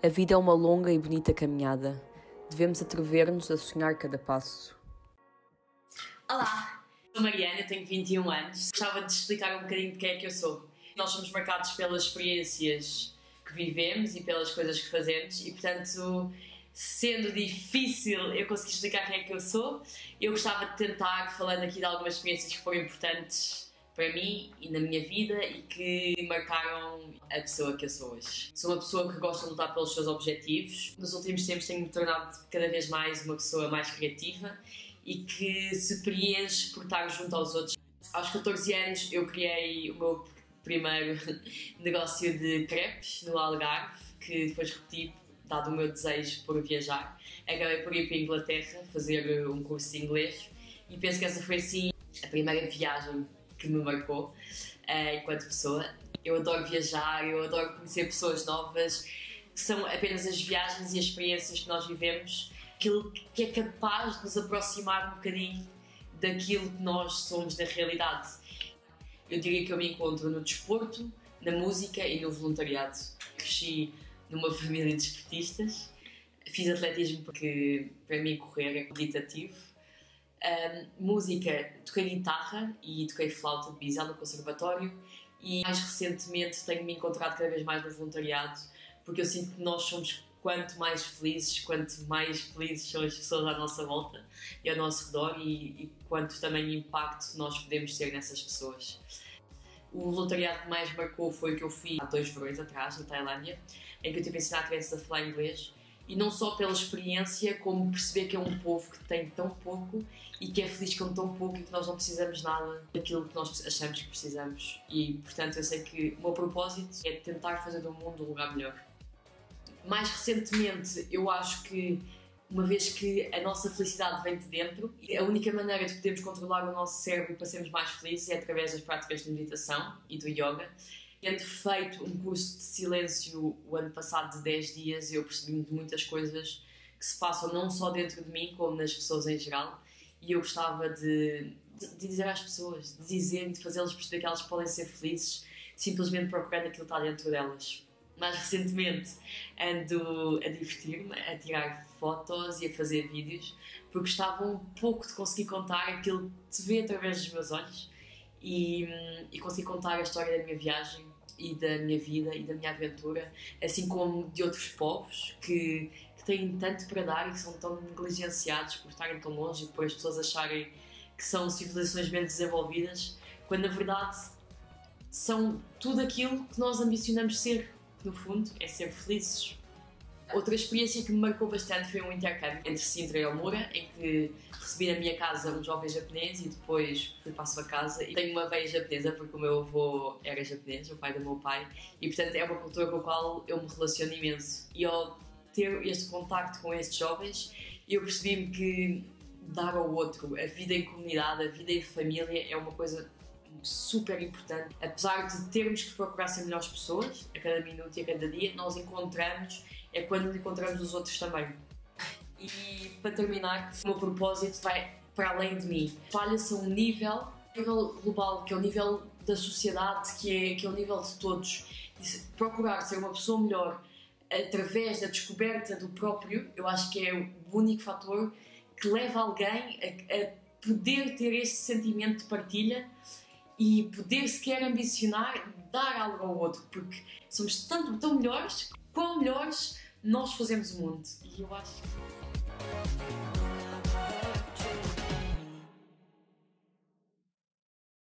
A vida é uma longa e bonita caminhada. Devemos atrever-nos a sonhar cada passo. Olá, sou Mariana, tenho 21 anos. Gostava de te explicar um bocadinho de quem é que eu sou. Nós somos marcados pelas experiências que vivemos e pelas coisas que fazemos e, portanto, sendo difícil eu conseguir explicar quem é que eu sou, eu gostava de tentar, falando aqui de algumas experiências que foram importantes para mim e na minha vida e que marcaram a pessoa que eu sou hoje. Sou uma pessoa que gosta de lutar pelos seus objetivos. Nos últimos tempos tenho-me tornado cada vez mais uma pessoa mais criativa e que se preenche por estar junto aos outros. Aos 14 anos eu criei o meu primeiro negócio de crepes no Algarve, que depois repeti, dado o meu desejo por viajar. Acabei por ir para a Inglaterra fazer um curso de inglês e penso que essa foi assim a primeira viagem que me marcou enquanto pessoa. Eu adoro viajar, eu adoro conhecer pessoas novas, que são apenas as viagens e as experiências que nós vivemos, aquilo que é capaz de nos aproximar um bocadinho daquilo que nós somos na realidade. Eu diria que eu me encontro no desporto, na música e no voluntariado. Cresci numa família de esportistas, fiz atletismo porque para mim correr é competitivo. Música, toquei guitarra e toquei flauta de bisel no conservatório e mais recentemente tenho-me encontrado cada vez mais no voluntariado, porque eu sinto que nós somos quanto mais felizes são as pessoas à nossa volta e ao nosso redor e quanto também impacto nós podemos ter nessas pessoas. O voluntariado que mais marcou foi o que eu fiz há 2 verões atrás, na Tailândia, em que eu tive a ensinar crianças a falar inglês, e não só pela experiência, como perceber que é um povo que tem tão pouco e que é feliz com tão pouco e que nós não precisamos nada daquilo que nós achamos que precisamos. E, portanto, eu sei que o meu propósito é tentar fazer do mundo um lugar melhor. Mais recentemente, eu acho que, uma vez que a nossa felicidade vem de dentro, a única maneira de podermos controlar o nosso cérebro e para sermos mais felizes é através das práticas de meditação e do yoga. Tendo feito um curso de silêncio o ano passado de 10 dias, eu percebi de muitas coisas que se passam não só dentro de mim, como nas pessoas em geral. E eu gostava de dizer às pessoas, de dizer, de fazê-las perceber que elas podem ser felizes simplesmente procurando aquilo que está dentro delas. Mais recentemente ando a divertir-me, a tirar fotos e a fazer vídeos, porque gostava um pouco de conseguir contar aquilo que se vê através dos meus olhos e conseguir contar a história da minha viagem e da minha vida e da minha aventura, assim como de outros povos que têm tanto para dar e que são tão negligenciados por estarem tão longe e por as pessoas acharem que são civilizações bem desenvolvidas, quando na verdade são tudo aquilo que nós ambicionamos ser. No fundo, é ser felizes. Outra experiência que me marcou bastante foi um intercâmbio entre Sintra e Almura, em que recebi na minha casa um jovem japonês e depois fui para a sua casa. E tenho uma veia japonesa porque o meu avô era japonês, o pai do meu pai, e portanto é uma cultura com a qual eu me relaciono imenso. E ao ter este contacto com estes jovens, eu percebi-me que dar ao outro, a vida em comunidade, a vida em família, é uma coisa super importante. Apesar de termos que procurar ser melhores pessoas a cada minuto e a cada dia, nós encontramos, é quando encontramos os outros também. E para terminar, o meu propósito vai para além de mim. Falha-se a um nível global, que é o nível da sociedade, que é o nível de todos. E procurar ser uma pessoa melhor através da descoberta do próprio, eu acho que é o único fator que leva alguém a poder ter este sentimento de partilha e poder sequer ambicionar dar algo ao outro, porque somos tão melhores, quão melhores nós fazemos o mundo. E eu acho que...